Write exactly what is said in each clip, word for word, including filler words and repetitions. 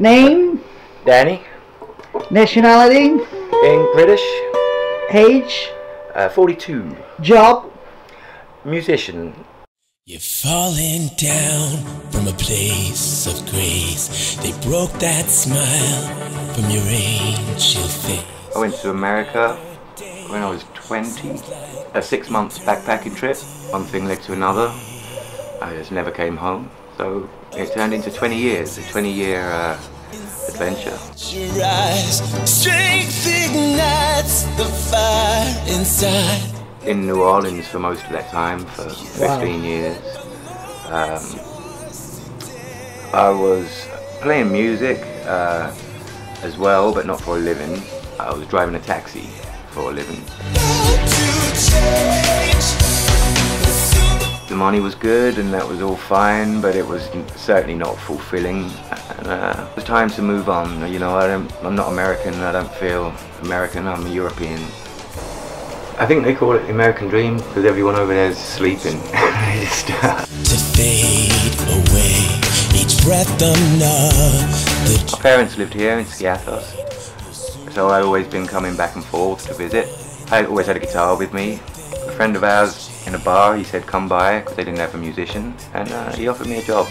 Name? Danny. Nationality? Being British. Age? Uh, forty-two. Job? Musician. You're falling down from a place of grace. They broke that smile from your angel face. I went to America when I was twenty. A six-month backpacking trip. One thing led to another. I just never came home. So it turned into twenty years, a twenty-year uh, adventure. Your eyes, strength ignites the fire inside. In New Orleans for most of that time, for fifteen wow. years. Um, I was playing music uh, as well, but not for a living. I was driving a taxi for a living. The money was good and that was all fine, but it was certainly not fulfilling. And, uh, it was time to move on. You know, I don't, I'm not American, I don't feel American, I'm a European. I think they call it the American Dream because everyone over there is sleeping. Just, uh... to fade away, each breath the... My parents lived here in Skiathos, so I'd always been coming back and forth to visit. I always had a guitar with me. A friend of ours in a bar, he said come by because they didn't have a musician, and uh, he offered me a job.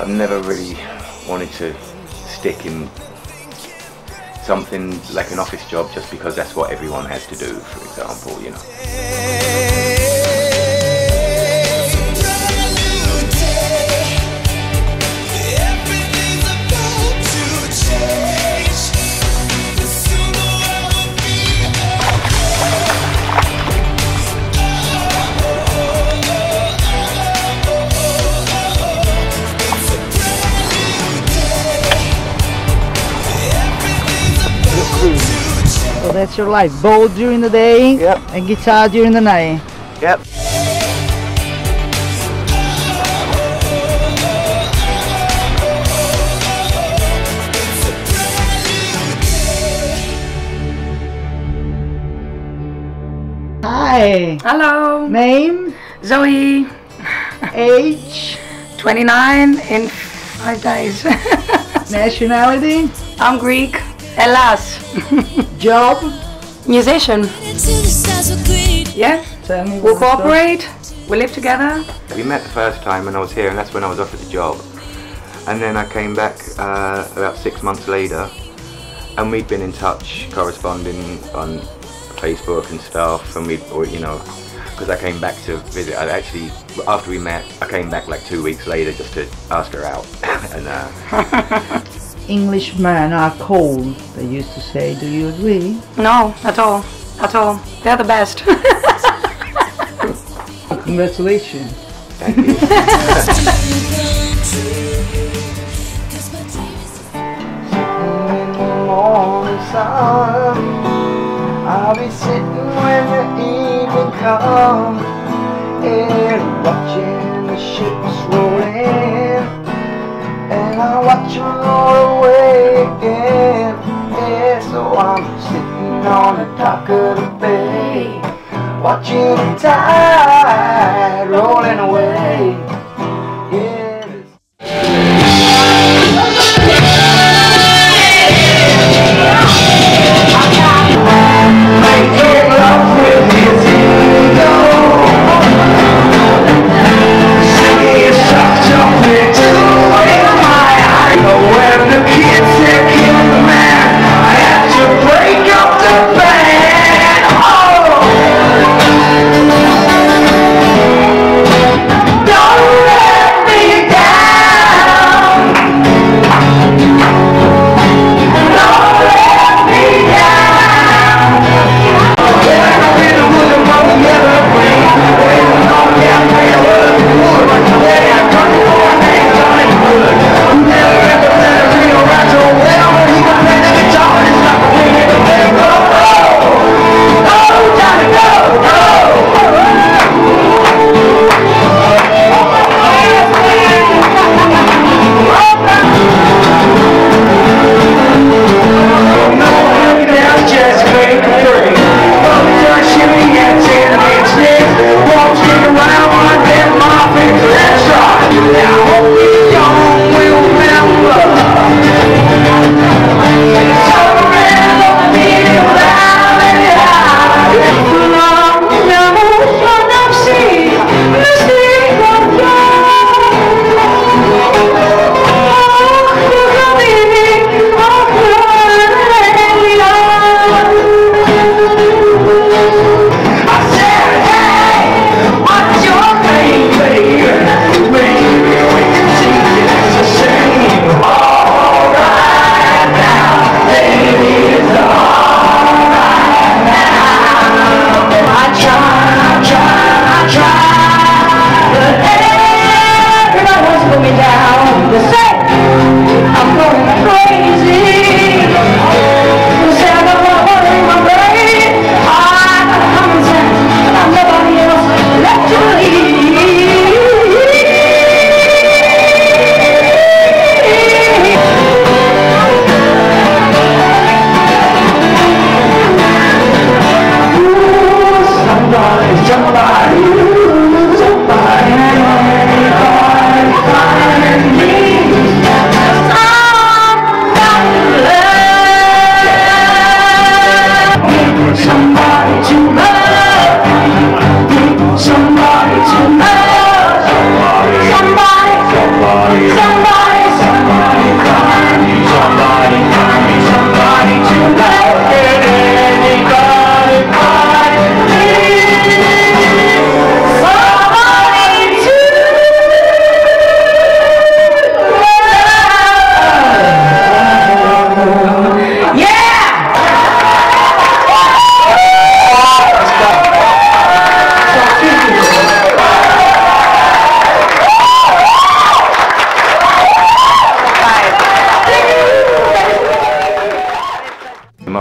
I've never really wanted to stick in something like an office job just because that's what everyone has to do, for example, you know. So that's your life. Bowl during the day, yep, and guitar during the night. Yep. Hi. Hello. Name? Zoe. Age? twenty-nine in five days. Nationality? I'm Greek. Alas. Job? Musician. Yeah, so we'll cooperate, we live together. We met the first time when I was here, and that's when I was offered the job. And then I came back uh, about six months later, and we'd been in touch, corresponding on Facebook and stuff, and we'd, or, you know, because I came back to visit. I actually, after we met, I came back like two weeks later just to ask her out. and, uh, Englishmen are cold, they used to say. Do you agree? No, at all. At all. They're the best. Congratulations. Thank you. Sitting in the morning sun, I'll be sitting when the evening comes, and watching the ships roll in, and I'll watch them roll away again. Yeah, so I'm sitting on the dock of the bay, watching the tide rolling away. No!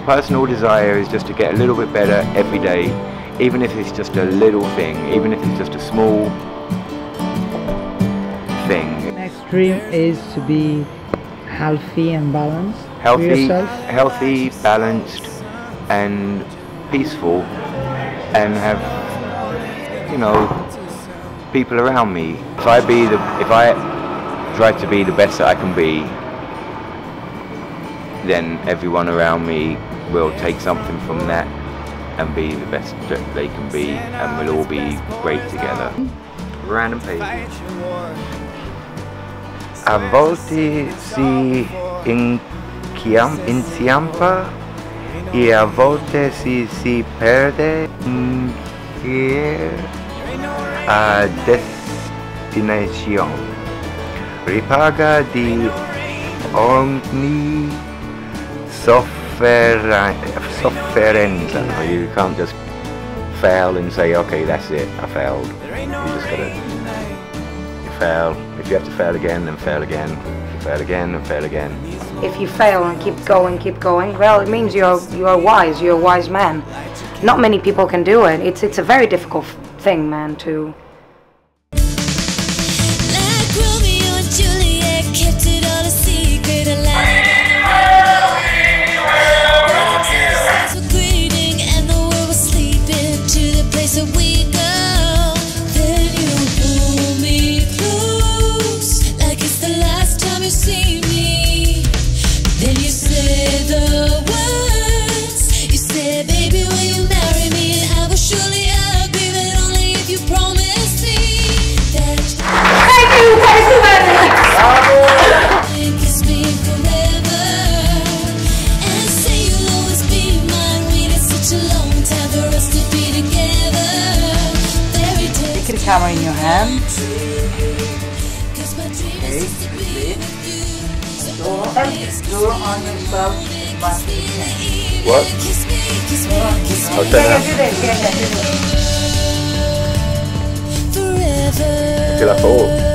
my personal desire is just to get a little bit better every day, even if it's just a little thing, even if it's just a small thing. Next dream is to be healthy and balanced. Healthy, healthy, balanced, and peaceful, and have, you know, people around me. If I be the, if I try to be the best that I can be, then everyone around me will take something from that and be the best that they can be, and we'll all be great together. Random page. A volte si inciampa e a volte si si perde in a destinazione. Ripaga di ogni sofferenza. You can't just fail and say, okay, that's it, I failed. You just gotta. If you have to fail again, then fail again, if you fail again, then fail again. If you fail and keep going, keep going, well, it means you're you're wise, you're a wise man. Not many people can do it. It's it's a very difficult thing, man, to. Like Romeo and Juliet, kept it all a secret alive. We were greeting and the world was sleeping to the place that we go. Camera in your hand. Okay, door, door on yourself. What? I'll turn it. Until I fall.